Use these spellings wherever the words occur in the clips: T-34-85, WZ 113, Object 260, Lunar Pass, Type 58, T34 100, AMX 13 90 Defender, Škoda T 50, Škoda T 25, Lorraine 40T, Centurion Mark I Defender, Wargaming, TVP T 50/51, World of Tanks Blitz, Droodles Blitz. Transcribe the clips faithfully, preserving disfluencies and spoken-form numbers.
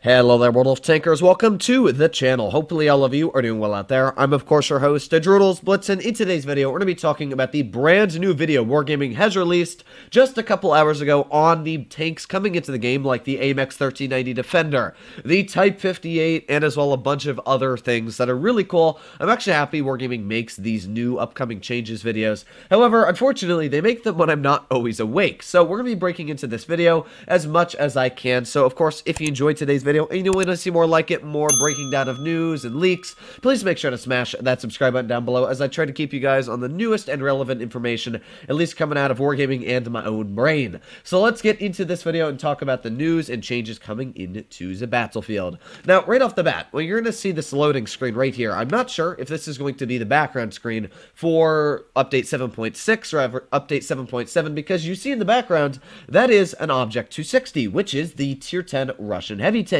Hello there, World of Tankers. Welcome to the channel. Hopefully all of you are doing well out there. I'm, of course, your host, Droodles Blitz, and in today's video, we're going to be talking about the brand new video Wargaming has released just a couple hours ago on the tanks coming into the game, like the A M X thirteen ninety Defender, the Type fifty-eight, and as well a bunch of other things that are really cool. I'm actually happy Wargaming makes these new upcoming changes videos. However, unfortunately, they make them when I'm not always awake, so we're going to be breaking into this video as much as I can. So, of course, if you enjoyed today's video, video and you want to see more like it, more breaking down of news and leaks, please make sure to smash that subscribe button down below as I try to keep you guys on the newest and relevant information, at least coming out of Wargaming and my own brain. So let's get into this video and talk about the news and changes coming into the battlefield. Now, right off the bat, well, you're going to see this loading screen right here. I'm not sure if this is going to be the background screen for update seven point six or update seven point seven, because you see in the background, that is an Object two sixty, which is the tier ten Russian heavy tank.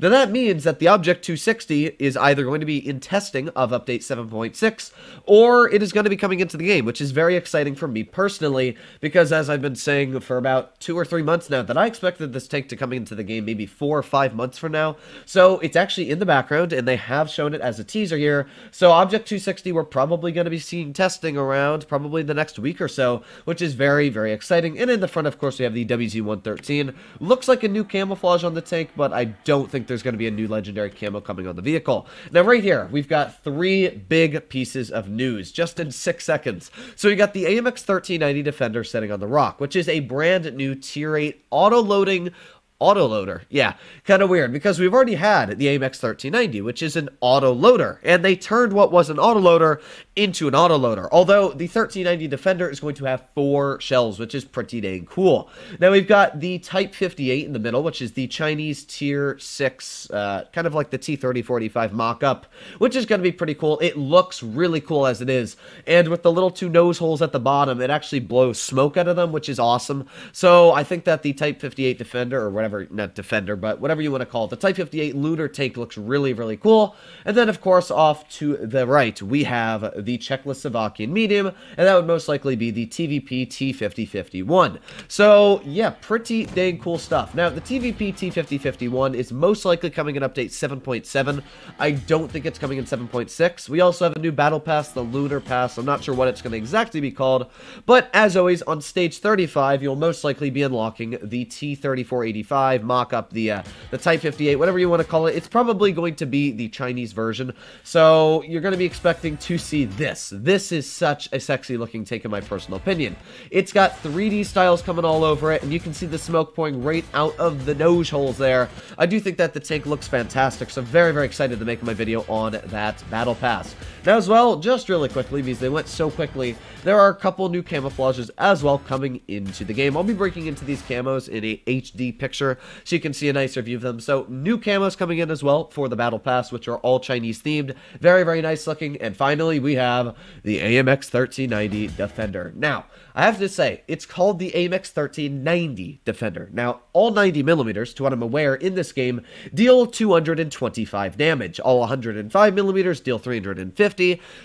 Now that means that the Object two sixty is either going to be in testing of update seven point six, or it is going to be coming into the game, which is very exciting for me personally, because as I've been saying for about two or three months now, that I expected this tank to come into the game maybe four or five months from now. So it's actually in the background, and they have shown it as a teaser here. So Object two sixty, we're probably going to be seeing testing around probably the next week or so, which is very, very exciting. And in the front, of course, we have the W Z one thirteen. Looks like a new camouflage on the tank, but I don't think there's going to be a new legendary camo coming on the vehicle. Now, right here, we've got three big pieces of news just in six seconds. So we got the A M X thirteen ninety Defender sitting on the rock, which is a brand new tier eight auto-loading autoloader. Yeah, kind of weird, because we've already had the A M X thirteen ninety, which is an autoloader, and they turned what was an autoloader into an autoloader, although the thirteen ninety Defender is going to have four shells, which is pretty dang cool. Now we've got the Type fifty-eight in the middle, which is the Chinese tier six, uh, kind of like the T thirty-four eighty-five mock-up, which is going to be pretty cool. It looks really cool as it is, and with the little two nose holes at the bottom, it actually blows smoke out of them, which is awesome. So I think that the Type fifty-eight Defender, or whatever Whatever, not Defender, but whatever you want to call it, the Type fifty-eight looter tank looks really, really cool. And then, of course, off to the right, we have the Czechoslovakian medium, and that would most likely be the T V P T fifty fifty-one. So, yeah, pretty dang cool stuff. Now, the T V P T fifty fifty-one is most likely coming in update seven point seven. I don't think it's coming in seven point six. We also have a new battle pass, the Lunar Pass. I'm not sure what it's going to exactly be called, but as always, on stage thirty-five, you'll most likely be unlocking the T thirty-four eighty-five. Mock up the uh, the Type fifty-eight, whatever you want to call it. It's probably going to be the Chinese version, so you're going to be expecting to see this. This is such a sexy looking tank, in my personal opinion. It's got three D styles coming all over it, and you can see the smoke pouring right out of the nose holes there. I do think that the tank looks fantastic, so very, very excited to make my video on that battle pass. Now as well, just really quickly, because they went so quickly, there are a couple new camouflages as well coming into the game. I'll be breaking into these camos in a H D picture, so you can see a nicer view of them. So new camos coming in as well for the battle pass, which are all Chinese themed. Very, very nice looking. And finally, we have the A M X thirteen ninety Defender. Now, I have to say, it's called the A M X thirteen ninety Defender. Now, all ninety millimeters, to what I'm aware, in this game deal two hundred twenty-five damage. All one hundred five millimeters deal three hundred fifty.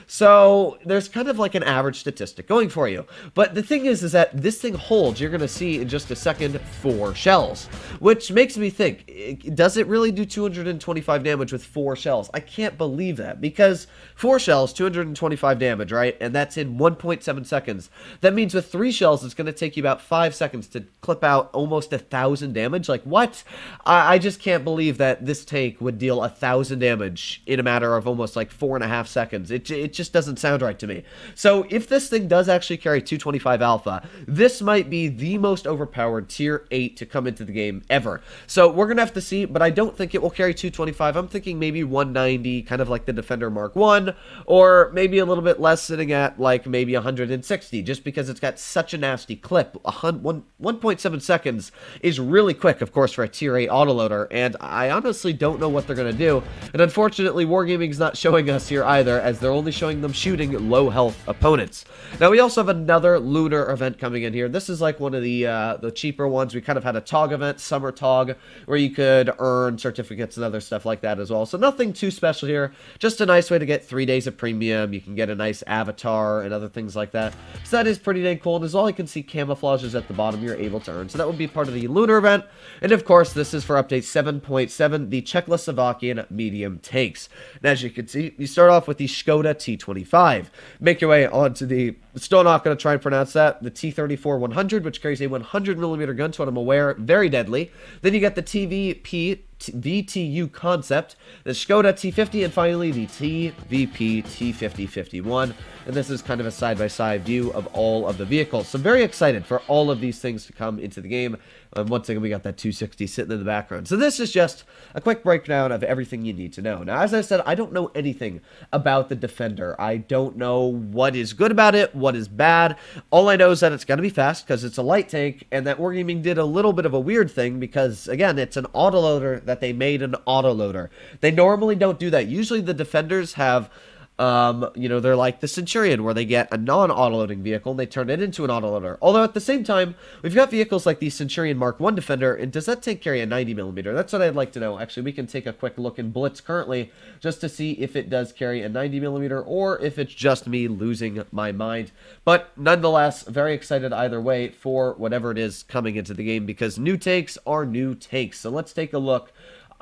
So there's kind of like an average statistic going for you. But the thing is, is that this thing holds, you're going to see in just a second, four shells. Which makes me think, does it really do two hundred twenty-five damage with four shells? I can't believe that, because four shells, two hundred twenty-five damage, right? And that's in one point seven seconds. That means with three shells, it's going to take you about five seconds to clip out almost a thousand damage. Like, what? I, I just can't believe that this tank would deal a thousand damage in a matter of almost like four and a half seconds. It, it just doesn't sound right to me. So if this thing does actually carry two twenty-five alpha, this might be the most overpowered tier eight to come into the game ever. So we're going to have to see, but I don't think it will carry two twenty-five. I'm thinking maybe one ninety, kind of like the Defender Mark one, or maybe a little bit less, sitting at like maybe one hundred sixty, just because it's got such a nasty clip. one point seven seconds is really quick, of course, for a tier eight autoloader, and I honestly don't know what they're going to do. And unfortunately, Wargaming's not showing us here either, as they're only showing them shooting low-health opponents. Now, we also have another Lunar event coming in here. This is like one of the, uh, the cheaper ones. We kind of had a T O G event, summer tog, where you could earn certificates and other stuff like that as well. So nothing too special here, just a nice way to get three days of premium. You can get a nice avatar and other things like that. So that is pretty dang cool, and as all you can see, camouflage is at the bottom you're able to earn. So that would be part of the lunar event, and of course this is for update seven point seven, the Czechoslovakian medium tanks. And as you can see, you start off with the Škoda T twenty-five. Make your way onto the, still not going to try and pronounce that, the T thirty-four one hundred, which carries a one hundred millimeter gun, so I'm aware, very deadly. Then you get the T V P V T U concept, the Škoda T fifty, and finally the T V P T fifty fifty-one. And this is kind of a side-by-side view of all of the vehicles. So very excited for all of these things to come into the game. Um, once again, we got that two sixty sitting in the background. So this is just a quick breakdown of everything you need to know. Now, as I said, I don't know anything about the Defender. I don't know what is good about it, what is bad. All I know is that it's going to be fast because it's a light tank, and that Wargaming did a little bit of a weird thing because, again, it's an autoloader that they made an autoloader. They normally don't do that. Usually the Defenders have... Um, you know, they're like the Centurion, where they get a non-autoloading vehicle and they turn it into an autoloader. Although at the same time, we've got vehicles like the Centurion Mark one Defender, and does that tank carry a ninety millimeter? That's what I'd like to know. Actually, we can take a quick look in Blitz currently just to see if it does carry a ninety millimeter or if it's just me losing my mind. But nonetheless, very excited either way for whatever it is coming into the game, because new tanks are new tanks. So let's take a look.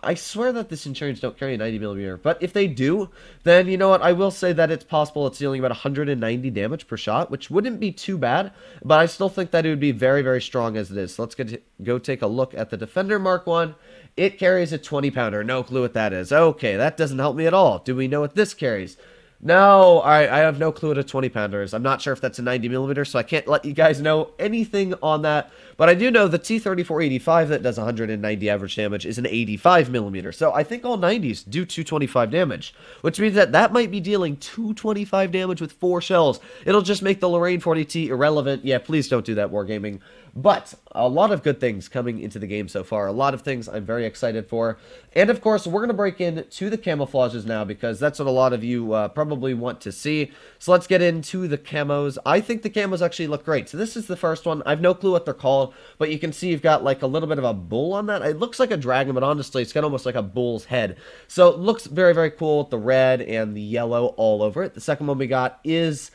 I swear that the Centurions don't carry a ninety millimeter, but if they do, then you know what, I will say that it's possible it's dealing about one hundred ninety damage per shot, which wouldn't be too bad, but I still think that it would be very, very strong as it is. So let's get, go take a look at the Defender Mark one. It carries a twenty pounder. No clue what that is. Okay, that doesn't help me at all. Do we know what this carries? No, I, I have no clue what a twenty pounder is. I'm not sure if that's a ninety millimeter, so I can't let you guys know anything on that. But I do know the T thirty-four eighty-five that does one hundred ninety average damage is an eighty-five millimeter. So I think all nineties do two twenty-five damage, which means that that might be dealing two twenty-five damage with four shells. It'll just make the Lorraine forty T irrelevant. Yeah, please don't do that, Wargaming. But a lot of good things coming into the game so far. A lot of things I'm very excited for. And of course, we're going to break into the camouflages now, because that's what a lot of you uh, probably want to see. So let's get into the camos. I think the camos actually look great. So this is the first one. I have no clue what they're called, but you can see you've got like a little bit of a bull on that. It looks like a dragon, but honestly, it's got almost like a bull's head. So it looks very, very cool with the red and the yellow all over it. The second one we got is...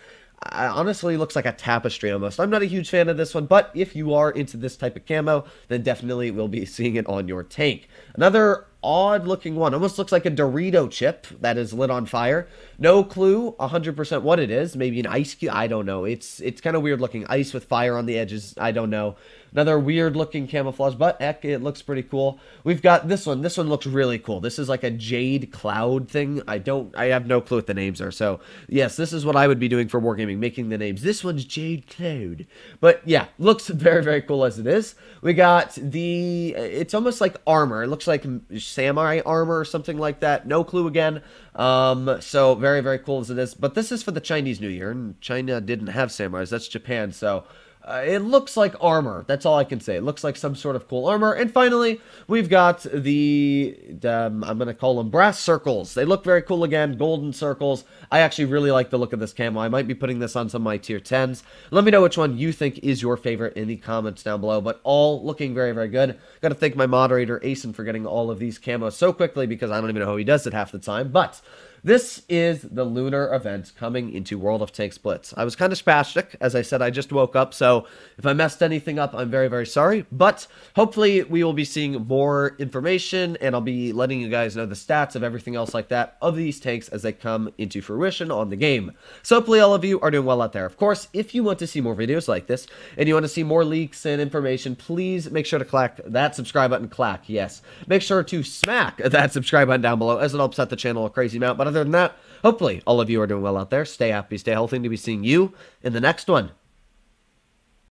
I honestly, looks like a tapestry almost. I'm not a huge fan of this one, but if you are into this type of camo, then definitely we'll be seeing it on your tank. Another odd-looking one. Almost looks like a Dorito chip that is lit on fire. No clue one hundred percent what it is. Maybe an ice cube. I don't know. It's it's kind of weird-looking. Ice with fire on the edges. I don't know. Another weird-looking camouflage, but heck, it looks pretty cool. We've got this one. This one looks really cool. This is like a jade cloud thing. I don't... I have no clue what the names are. So, yes, this is what I would be doing for Wargaming, making the names. This one's Jade Cloud. But, yeah, looks very, very cool as it is. We got the... It's almost like armor. It looks like samurai armor or something like that. No clue again. Um, so, very, very cool as it is. But this is for the Chinese New Year, and China didn't have samurais. That's Japan, so... Uh, it looks like armor. That's all I can say. It looks like some sort of cool armor. And finally, we've got the, um, I'm going to call them brass circles. They look very cool again. Golden circles. I actually really like the look of this camo. I might be putting this on some of my tier tens. Let me know which one you think is your favorite in the comments down below. But all looking very, very good. Got to thank my moderator, Asen, for getting all of these camos so quickly, because I don't even know how he does it half the time. But... this is the lunar event coming into World of Tanks Blitz. I was kind of spastic. As I said, I just woke up, so if I messed anything up, I'm very, very sorry. But hopefully we will be seeing more information, and I'll be letting you guys know the stats of everything else like that of these tanks as they come into fruition on the game. So hopefully all of you are doing well out there. Of course, if you want to see more videos like this, and you want to see more leaks and information, please make sure to clack that subscribe button. Clack, yes. Make sure to smack that subscribe button down below, as it helps out the channel a crazy amount. But other than that, hopefully all of you are doing well out there. Stay happy, stay healthy, and to be seeing you in the next one.